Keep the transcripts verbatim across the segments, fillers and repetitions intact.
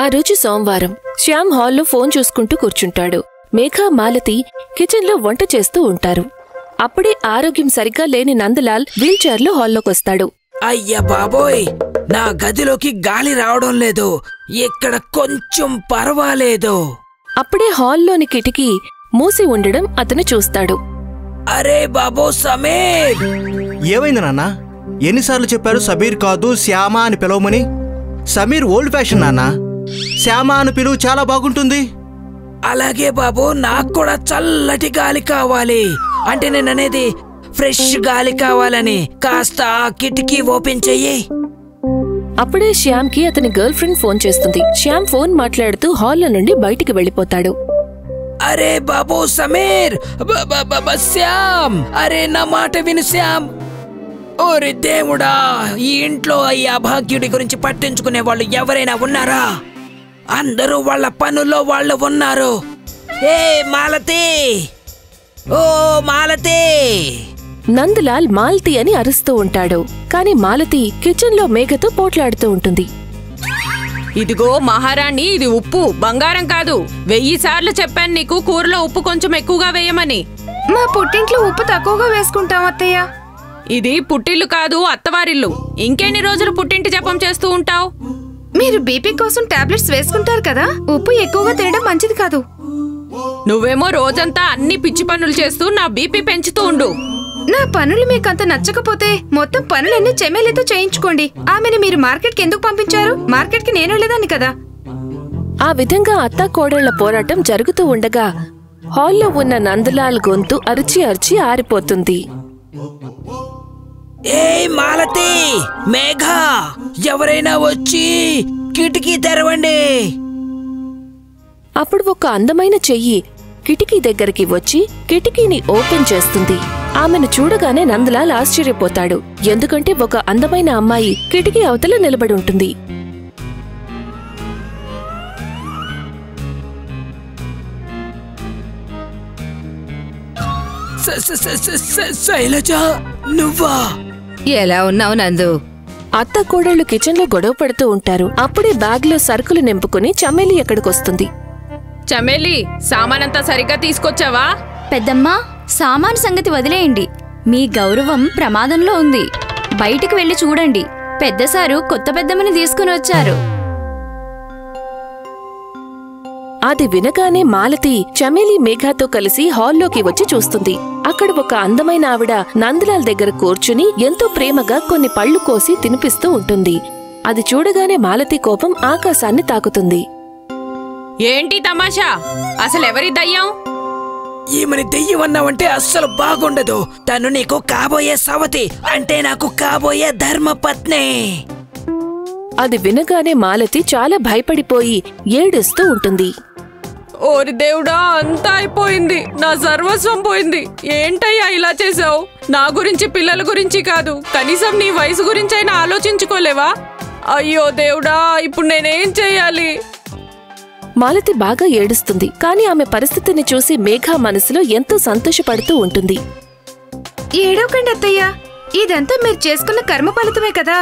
ఆ రోజు సోమవారం. శ్యామ్ హాల్లో ఫోన్ చూసుకుంటూ కూర్చుంటాడు. మేఘా, మాలతి కిచెన్లో వంట చేస్తూ ఉంటారు. అప్పుడే ఆరోగ్యం సరిగ్గా లేని నందలాల్ వీల్చైర్లో హాల్లోకొస్తాడు. అయ్యా బాబోయ్, నా గదిలోకి గాలి రావడం లేదు, ఇక్కడ కొంచెం పర్వాలేదు. అప్పుడే హాల్లోని కిటికీ మూసి ఉండడం అతను చూస్తాడు. అరే బాబో సమీర్! ఏమైంది నాన్న? ఎన్నిసార్లు చెప్పారు సమీర్ కాదు శ్యామ అని పిలవమని? సమీర్ ఓల్డ్ ఫ్యాషన్ నాన్న, శ్యామ అని పిలువు, చాలా బాగుంటుంది. అలాగే బాబు, నాకు కూడా చల్లటి గాలి కావాలి. అంటే నేననేది ఫ్రెష్ గాలి కావాలని. కాస్త ఆ కిటికీ ఓపెన్ చెయ్యి. అప్పుడే శ్యామ్ కి అతని గర్ల్ ఫ్రెండ్ ఫోన్ చేస్తుంది. శ్యామ్ ఫోన్ మాట్లాడుతూ హాల్లో నుండి బయటికి వెళ్ళిపోతాడు. అరే బాబు సమీర్! శ్యామ్! అరే నా మాట విను శ్యామ్! ఓరి దేవుడా, ఈ ఇంట్లో ఈ అభాగ్యుడి గురించి పట్టించుకునే వాళ్ళు ఎవరైనా ఉన్నారా? అందరూ వాళ్ళ పనుల్లో వాళ్ళు ఉన్నారు. ఏ మాలతి! ఓ మాలతి! నందలాల్ మాలతి అని అరుస్తూ ఉంటాడు. కాని మాలతి కిచెన్లో మేఘతో పోట్లాడుతూ ఉంటుంది. ఇదిగో మహారాణి, ఇది ఉప్పు, బంగారం కాదు. వెయ్యి సార్లు చెప్పాను నీకు కూరలో ఉప్పు కొంచెం ఎక్కువగా వేయమని. మా పుట్టింట్లో ఉప్పు తక్కువగా వేసుకుంటాం అత్తయ్య. ఇది పుట్టిల్లు కాదు, అత్తవారిల్లు. ఇంకెన్ని రోజులు పుట్టింటి జపం చేస్తూ ఉంటావు? మీరు బీపీ కోసం టాబ్లెట్స్ వేసుకుంటారు కదా, ఉప్పు ఎక్కువగా తినడం మంచిది కాదు. నువ్వేమో రోజంతా అన్ని పిచ్చి పనులు చేస్తూ నా బీపీ పెంచుతూ ఉండు. నా పనులు మీకంత నచ్చకపోతే మొత్తం పనులన్నీ చెమేలితో చేయించుకోండి. ఆమెని మీరు మార్కెట్కి ఎందుకు పంపించారు? మార్కెట్కి నేను లేదాన్ని కదా. ఆ విధంగా అత్తా కోడళ్ల పోరాటం జరుగుతూ ఉండగా హాల్లో ఉన్న నందలాల్ గొంతు అరిచి అరిచి ఆరిపోతుంది. ఏ మాలతి, మేఘా, ఎవరైనా వచ్చి కిటికీ తెరవండి. అప్పుడు ఒక అందమైన చెయ్యి కిటికీ దగ్గరికి వచ్చి కిటికీని ఓపెన్ చేస్తుంది. ఆమెను చూడగానే నందలాల్ ఆశ్చర్యపోతాడు. ఎందుకంటే ఒక అందమైన అమ్మాయి కిటికీ అవతల నిలబడి ఉంటుంది. శైలజ, నువ్వా? ఎలా ఉన్నావు నందు? అత్త కోడళ్లు కిచెన్ లో గొడవ పడుతూ ఉంటారు. అప్పుడే బ్యాగ్ లో సరుకులు నింపుకుని చమేలి ఎక్కడికొస్తుంది. చమేలి, సామానంతా సరిగ్గా తీసుకొచ్చావా? పెద్దమ్మా, సామాను సంగతి వదిలేయండి, మీ గౌరవం ప్రమాదంలో ఉంది. బయటికి వెళ్లి చూడండి, పెద్దసారు కొత్త పెద్దమ్మని తీసుకుని వచ్చారు. అది వినగానే మాలతి చమేలి మేఘాతో కలిసి హాల్లోకి వచ్చి చూస్తుంది. అక్కడ ఒక అందమైన ఆవిడ నందలాల్ దగ్గర కూర్చుని ఎంతో ప్రేమగా కొన్ని పళ్ళు కోసి తినిపిస్తూ ఉంటుంది. అది చూడగానే మాలతి కోపం ఆకాశాన్ని తాకుతుంది. ఏంటి తమాషా? అసలెవరి దయ్యం? ఈమెని దెయ్యం అన్నావంటే అస్సలు బాగుండదు. తను నీకు కాబోయే సవతి, అంటే నాకు కాబోయే ధర్మపత్ని. అది వినగానే మాలతి చాలా భయపడిపోయి ఏడుస్తూ ఉంటుంది. ఓరి దేవుడా, అంతా అయిపోయింది, నా సర్వస్వం పోయింది. ఏంటయ్యా ఇలా చేసావు? నా గురించి, పిల్లల గురించి కాదు, కనీసం నీ వయసు గురించి అయినా ఆలోచించుకోలేవా? అయ్యో దేవుడా, ఇప్పుడు నేనేం చెయ్యాలి? మాలతి బాగా ఏడుస్తుంది. కానీ ఆమె పరిస్థితిని చూసి మేఘా మనసులో ఎంతో సంతోషపడుతూ ఉంటుంది. ఏడవకండి అత్తయ్యా, ఇదంతా మీరు చేసుకున్న కర్మ ఫలితమే కదా.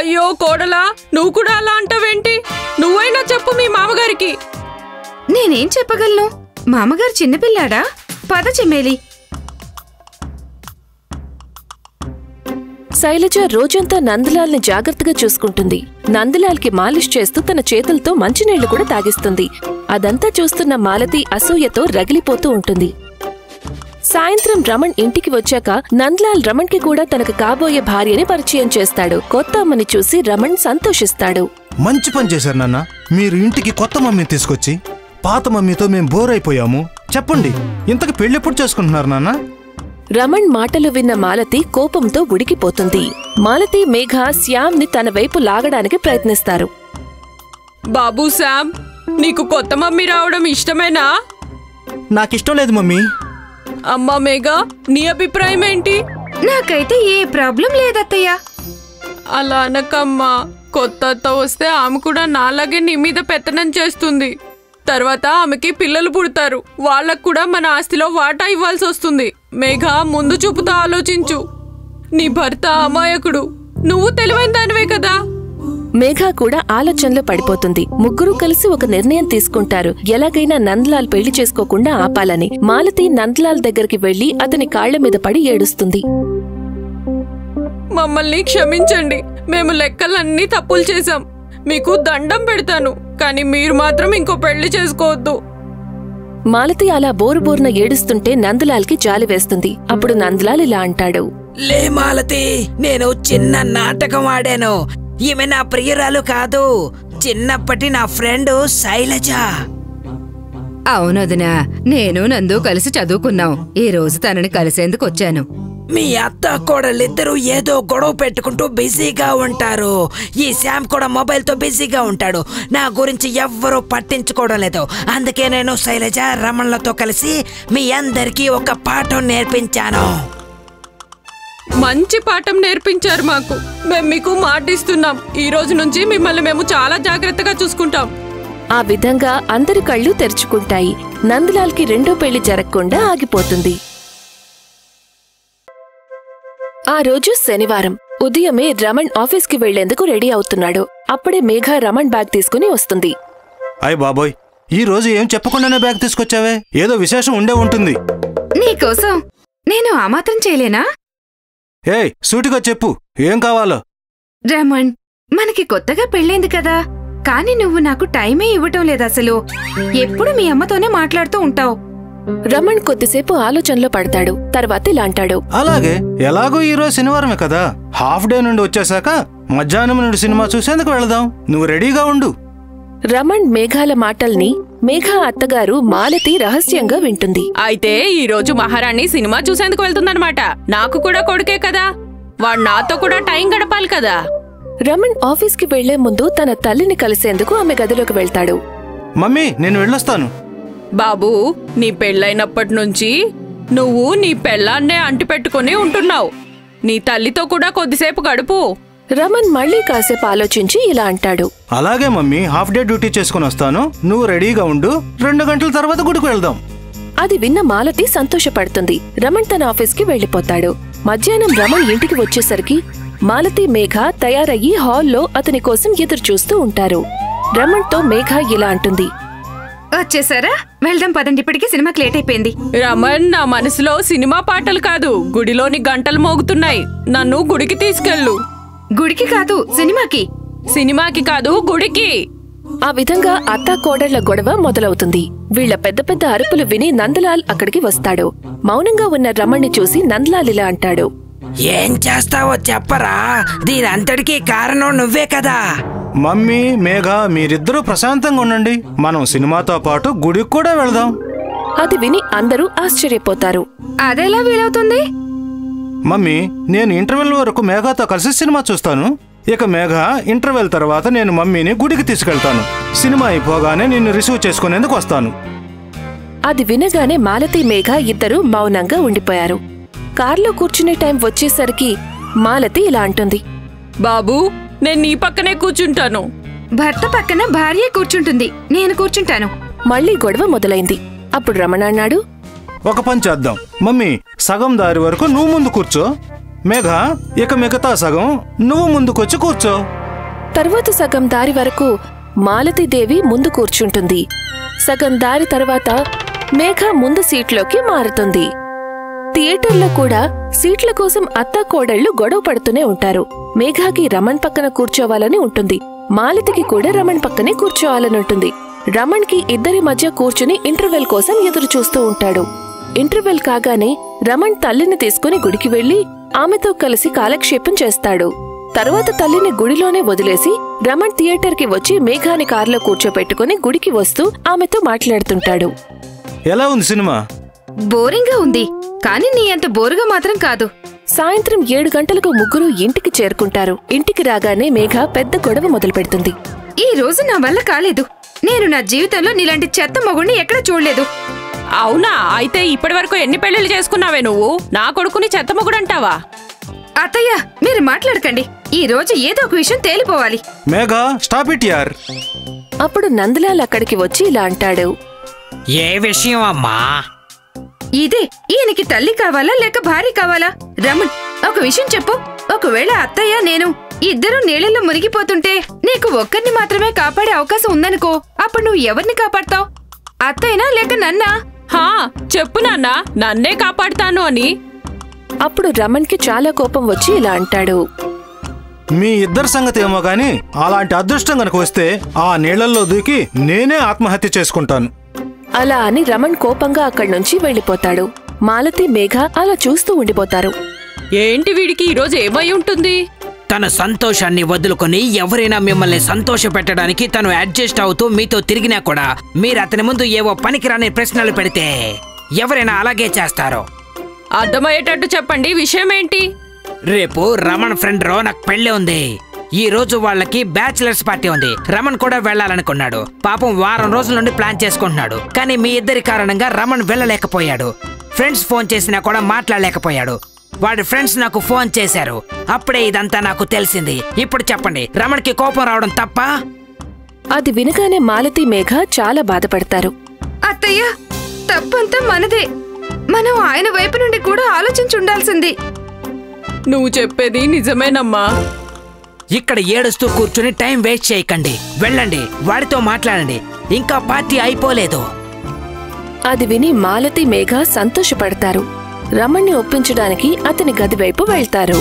అయ్యో కోడలా, నువ్వు కూడా అలా అంటావేంటి? నువ్వైనా చెప్పు మీ మామగారికి. నేనేం చెప్పగలను? మామగారు చిన్నపిల్లాడా? పద చెమేలి. శైలజ రోజంతా నందలాల్ ని జాగ్రత్తగా చూసుకుంటుంది. నందలాల్ కి మాలిష్ చేస్తూ తన చేతులతో మంచినీళ్లు కూడా తాగిస్తుంది. అదంతా చూస్తున్న మాలతి అసూయతో రగిలిపోతూ ఉంటుంది. సాయంత్రం రమణ్ ఇంటికి వచ్చాక నందలాల్ రమణ్ కి కూడా తనకు కాబోయే భార్యని పరిచయం చేస్తాడు. కొత్త అమ్మని చూసి రమణ్ సంతోషిస్తాడు. మంచి పని చేశారు నాన్న, మీరు ఇంటికి కొత్త మమ్మీని తీసుకొచ్చి. పాత మమ్మీతో మేం బోర్ అయిపోయాము. చెప్పండి, ఇంతకు పెళ్ళెప్పుడు చేసుకుంటున్నారు నాన్న? రమణ్ మాటలు విన్న మాలతి కోపంతో ఉడికిపోతుంది. మాలతి, మేఘా శ్యామ్ ని తన వైపు లాగడానికి ప్రయత్నిస్తారు. బాబూ శ్యామ్, నీకు కొత్త మమ్మీ రావడం ఇష్టమేనా? నాకిష్టం లేదు మమ్మీ. అమ్మా మేఘా, నీ అభిప్రాయం ఏంటి? నాకైతే ఏ ప్రాబ్లం లేదత్తయ్య. అలా అనకమ్మా, కొత్త అత్త వస్తే ఆమె కూడా నాలాగే నీ మీద పెత్తనం చేస్తుంది. తర్వాత ఆమెకి పిల్లలు పుడతారు, వాళ్ళకు కూడా మన ఆస్తిలో వాటా ఇవ్వాల్సి వస్తుంది. మేఘా, ముందు చూపుతో ఆలోచించు. నీ భర్త అమాయకుడు, నువ్వు తెలివైన దానివే కదా. మేఘా కూడా ఆలోచనలో పడిపోతుంది. ముగ్గురు కలిసి ఒక నిర్ణయం తీసుకుంటారు. ఎలాగైనా నందలాల్ పెళ్లి చేసుకోకుండా ఆపాలని. మాలతి నందలాల్ దగ్గరికి వెళ్లి అతని కాళ్ళ మీద పడి ఏడుస్తుంది. మమ్మల్ని క్షమించండి, మేము లెక్కలన్నీ తప్పులు చేశాం, మీకు దండం పెడతాను, కానీ మీరు మాత్రం ఇంకో పెళ్లి చేసుకోవద్దు. మాలతి అలా బోరుబోరున ఏడుస్తుంటే నందలాల్కి జాలి వేస్తుంది. అప్పుడు నందలాల్ ఇలా అంటాడు, లే మాలతి, నేను చిన్న నాటకం ఆడాను. ఈమె నా ప్రియరాలు కాదు, చిన్నప్పటి నా ఫ్రెండ్ శైలజ. అవునదునా, నేను నందు కలిసి చదువుకున్నాం. ఈ రోజు తనని కలిసేందుకు వచ్చాను. మీ అత్త కోడలిద్దరూ ఏదో గొడవ పెట్టుకుంటూ బిజీగా ఉంటారు. ఈ శామ్ కూడా మొబైల్తో బిజీగా ఉంటాడు. నా గురించి ఎవ్వరూ పట్టించుకోవడం లేదు. అందుకే నేను శైలజ రమణలతో కలిసి మీ అందరికీ ఒక పాఠం నేర్పించాను. మంచి పాఠం నేర్పించారు మాకు. మేము మీకు మాటిస్తున్నాం, ఈ రోజు నుంచి మిమ్మల్ని మేము చాలా జాగ్రత్తగా చూసుకుంటాం. ఆ విధంగా అందరి కళ్ళు తెరుచుకుంటాయి. నందలాల్ కి రెండో పెళ్లి జరగకుండా ఆగిపోతుంది. ఆ రోజు శనివారం ఉదయమే రమణ్ ఆఫీస్కి వెళ్లేందుకు రెడీ అవుతున్నాడు. అప్పుడే మేఘా రమణ్ బ్యాగ్ తీసుకుని వస్తుంది. అయ్ బాబోయ్, ఈ రోజు ఏం చెప్పకుండానే బ్యాగ్ తీసుకొచ్చావే, ఏదో విశేషం ఉండే ఉంటుంది. నీకోసం నేను ఆ మాత్రం చేయలేనా? ఏయ్ సూటిగా చెప్పు, ఏం కావాలో? రమణ్, మనకి కొత్తగా పెళ్ళైంది కదా, కానీ నువ్వు నాకు టైమే ఇవ్వటం లేదు. అసలు ఎప్పుడు మీ అమ్మతోనే మాట్లాడుతూ ఉంటావు. రమణ్ కొద్దిసేపు ఆలోచనలో పడతాడు. తర్వాత ఇలా అంటాడు, అలాగే, ఎలాగో ఈరోజు శనివారమే కదా, హాఫ్ డే నుండి వచ్చేసాక మధ్యాహ్నం నుండి సినిమా చూసేందుకు వెళదాం, నువ్వు రెడీగా ఉండు. రమణ్ మేఘాల మాటల్ని మేఘా అత్తగారు మాలతి రహస్యంగా వింటుంది. అయితే ఈ రోజు మహారాణి సినిమా చూసేందుకు వెళ్తుందన్నమాట. నాకు కూడా కొడుకే కదా, వాడు నాతో కూడా టైం గడపాలి కదా. రమణ్ ఆఫీస్ కి వెళ్లే ముందు తన తల్లిని కలిసేందుకు ఆమె గదిలోకి వెళ్తాడు. మమ్మీ, నేను వెళ్ళొస్తాను. బాబూ, నీ పెళ్ళైనప్పటి నుంచి నువ్వు నీ పెళ్ళాన్నే అంటి పెట్టుకుని ఉంటున్నావు. నీ తల్లితో కూడా కొద్దిసేపు గడుపు. రమణ్ మళ్ళీ కాసేపు ఆలోచించి ఇలా అంటాడు, అలాగే మమ్మీ, హాఫ్ డే డ్యూటీ చేసుకుని వస్తాను, నువ్వు రెడీగా ఉండు, రెండు గంటల తర్వాత గుడికి వెళ్దాం. అది విన్న మాలతి సంతోషపడుతుంది. రమణ్ తన ఆఫీస్ కి వెళ్లిపోతాడు. మధ్యాహ్నం రమణ్ ఇంటికి వచ్చేసరికి మాలతి మేఘ తయారయ్యి హాల్లో అతని కోసం ఎదురు చూస్తూ ఉంటారు. రమణ్ తో మేఘ ఇలా అంటుంది, వచ్చేసారా, వెళ్దాం పదండి, ఇప్పటికీ సినిమాకి లేట్ అయిపోయింది. రమణ్, నా మనసులో సినిమా పాటలు కాదు, గుడిలోని గంటలు మోగుతున్నాయి, నన్ను గుడికి తీసుకెళ్ళు. గుడికి కాదు సినిమాకి, సినిమాకి కాదు గుడికి. ఆ విధంగా అత్తా కోడళ్ల గొడవ మొదలవుతుంది. వీళ్ల పెద్ద పెద్ద అరుపులు విని నందలాల్ అక్కడికి వస్తాడు. మౌనంగా ఉన్న రమణ్ని చూసి నందలాల్ ఇలా అంటాడు, ఏం చేస్తావో చెప్పరా, దీనంతటికీ కారణం నువ్వే కదా. మమ్మీ మేఘా, మీరిద్దరూ ప్రశాంతంగా ఉండండి, మనం సినిమాతో పాటు గుడికి కూడా వెళదాం. అది విని అందరూ ఆశ్చర్యపోతారు. అదేలా వీలవుతుంది? మమ్మీ, నేను ఇంటర్వెల్ వరకు మేఘాతో కలిసి సినిమా చూస్తాను. ఇక మేఘ ఇంటర్వెల్ తర్వాత నేను మమ్మీని గుడికి తీసుకెళ్తాను. సినిమా అయిపోగానే నిన్ను రిసీవ్ చేసుకునేందుకు వస్తాను. అది వినగానే మాలతి మేఘ ఇద్దరు మౌనంగా ఉండిపోయారు. కారులో కూర్చునే టైం వచ్చేసరికి మాలతి ఇలా అంటుంది, బాబూ, నేను నీ పక్కనే కూర్చుంటాను. భర్త పక్కన భార్య కూర్చుంటుంది, నేను కూర్చుంటాను. మళ్లీ గొడవ మొదలైంది. అప్పుడు రమణ అన్నాడు, ఒక పని చేద్దాం మమ్మీ, సగం దారి వరకు నువ్వు ముందు కూర్చో, మేఘ ఇక మిగతా సగం నువ్వు ముందుకొచ్చి కూర్చో. తర్వాత సగం దారి వరకు మాలతీదేవి ముందు కూర్చుంటుంది. సగం దారి తర్వాత మేఘ ముందు సీట్లోకి మారుతుంది. థియేటర్లో కూడా సీట్ల కోసం అత్తా కోడళ్లు గొడవ పడుతూనే ఉంటారు. మేఘాకి రమణ్ పక్కన కూర్చోవాలని ఉంటుంది, మాలతికి కూడా రమణ్ పక్కనే కూర్చోవాలనుంటుంది. రమణ్ కి ఇద్దరి మధ్య కూర్చుని ఇంటర్వెల్ కోసం ఎదురు చూస్తూ ఉంటాడు. ఇంటర్వెల్ కాగానే రమణ్ తల్లిని తీసుకుని గుడికి వెళ్లి ఆమెతో కలిసి కాలక్షేపం చేస్తాడు. తర్వాత తల్లిని గుడిలోనే వదిలేసి రమణ్ థియేటర్ కి వచ్చి మేఘాని కారులో కూర్చోపెట్టుకుని గుడికి వస్తూ ఆమెతో మాట్లాడుతుంటాడు. ఎలా ఉంది సినిమా? బోరింగ్ గా ఉంది, కానీ నీ అంత బోరుగా మాత్రం కాదు. సాయంత్రం ఏడు గంటలకు ముగ్గురు ఇంటికి చేరుకుంటారు. ఇంటికి రాగానే మేఘ పెద్ద గొడవ మొదలు పెడుతుంది. ఈ రోజు నా వల్ల కాలేదు, నేను నా జీవితంలో నీలాంటి చెత్త మొగుడిని ఎక్కడ చూడలేదు. అవునా, అయితే ఇప్పటి వరకు ఎన్ని పెళ్లిళ్ళు చేసుకున్నావే నువ్వు? నా కొడుకుని చెత్త మొగుడు అంటావా? అత్తయ్య, మీరు మాట్లాడకండి, ఈ రోజు ఏదో ఒక విషయం తేలిపోవాలి. మేఘా, స్టాప్ ఇట్ యార్. అప్పుడు నందలాల్ అక్కడికి వచ్చి ఇలా అంటాడు, ఏ విషయం అమ్మా? ఇదే, ఈయనకి తల్లి కావాలా లేక భార్య కావాలా? రమణ్, ఒక విషయం చెప్పు, ఒకవేళ అత్తయ్య నేను ఇద్దరు నీళ్ళలో మునిగిపోతుంటే నీకు ఒక్కర్ని మాత్రమే కాపాడే అవకాశం ఉందనుకో, అప్పుడు నువ్వు ఎవర్ని కాపాడతావు? అత్తైనా లేక నన్నా? హా, చెప్పు నాన్నా, నన్నే కాపాడతాను అని. అప్పుడు రమణ్ కి చాలా కోపం వచ్చి ఇలా అంటాడు, మీ ఇద్దరు సంగతి ఏమో గాని అలాంటి అదృష్టం గనక వస్తే ఆ నీళ్ళల్లో దూకి నేనే ఆత్మహత్య చేసుకుంటాను. అలా అని రమణ్ కోపంగా అక్కడి నుంచి వెళ్ళిపోతాడు. మాలతి మేఘ అలా చూస్తూ ఉండిపోతారు. ఏంటి వీడికి ఈరోజు ఏమై ఉంటుంది? తన సంతోషాన్ని వదులుకొని ఎవరైనా మిమ్మల్ని సంతోష పెట్టడానికి తను అడ్జస్ట్ అవుతూ మీతో తిరిగినా కూడా మీరు అతని ముందు ఏవో పనికిరాని ప్రశ్నలు పెడితే ఎవరైనా అలాగే చేస్తారు. అర్థమయ్యేటట్టు చెప్పండి, విషయం ఏంటి? రేపు రమణ్ ఫ్రెండ్ రోనక్ పెళ్లి ఉంది. ఈ రోజు వాళ్ళకి బ్యాచిలర్స్ పార్టీ ఉంది. రమణ్ కూడా వెళ్లాలనుకున్నాడు. పాపం వారం రోజుల నుండి ప్లాన్ చేసుకుంటున్నాడు. కానీ మీ ఇద్దరి కారణంగా రమణ్ వెళ్ళలేకపోయాడు. ఫ్రెండ్స్ ఫోన్ చేసినా కూడా మాట్లాడలేకపోయాడు. వాడి ఫ్రెండ్స్ నాకు ఫోన్ చేశారు. అప్పుడే ఇదంతా నాకు తెలిసింది. ఇప్పుడు చెప్పండి, రమణ్ కి కోపం రావడం తప్ప? అది వినగానే మాలతి మేఘ చాలా బాధపడతారు. అత్తయ్య, తప్పంతా మనదే. మనం ఆయన వైపు నుండి కూడా ఆలోచించుండాల్సింది. నువ్వు చెప్పేది నిజమేనమ్మా. ఇక్కడ ఏడుస్తూ కూర్చుని టైం వేస్ట్ చేయకండి. వెళ్ళండి, వాడితో మాట్లాడండి. ఇంకా పార్టీ అయిపోలేదు. అది విని మాలతి మేఘ సంతోషపడతారు. రమణ్ని ఒప్పించడానికి అతని గది వైపు వెళ్తారు.